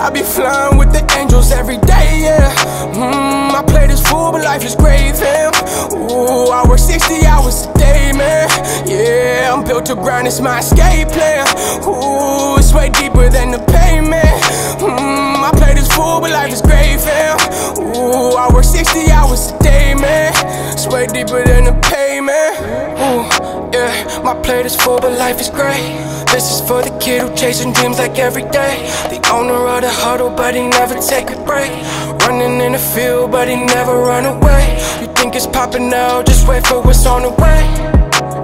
I be flying with the angels every day, yeah. I play this fool, but life is great, fam. Ooh, I work 60 hours a day, man. Yeah, I'm built to grind, it's my escape plan. Ooh, it's way deeper than the payment. I play this fool, but life is great, fam. Ooh, I work 60 hours a day, man. It's way deeper than the payment. Ooh, yeah, my plate is full, but life is great. This is for the kid who chasing dreams like every day. The owner of the huddle, but he never take a break. Running in the field, but he never run away. You think it's popping now, just wait for what's on the way.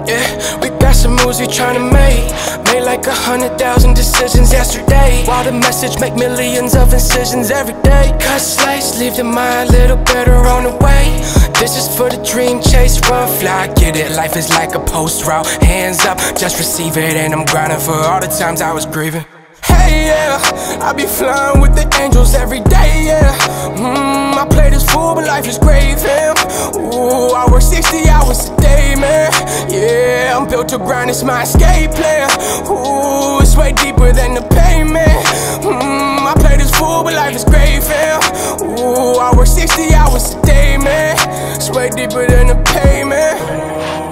Yeah, we got some moves we tryna make. Made like 100,000 decisions yesterday, while the message make millions of incisions every day. Cut slice, leave the mind a little better on the way. This is for the dream chase, run, fly, get it. Life is like a post route, hands up, just receive it. And I'm grinding for all the times I was grieving. Hey, yeah, I be flying with the angels every day, yeah. I play this fool, but life is great, fam. Ooh, I work 60 hours a day, man. Yeah, I'm built to grind, it's my escape plan. Ooh, it's way deeper than the payment. I play this fool, but life is great, fam. Ooh, I work 60 hours a day, man. Way deeper than the payment.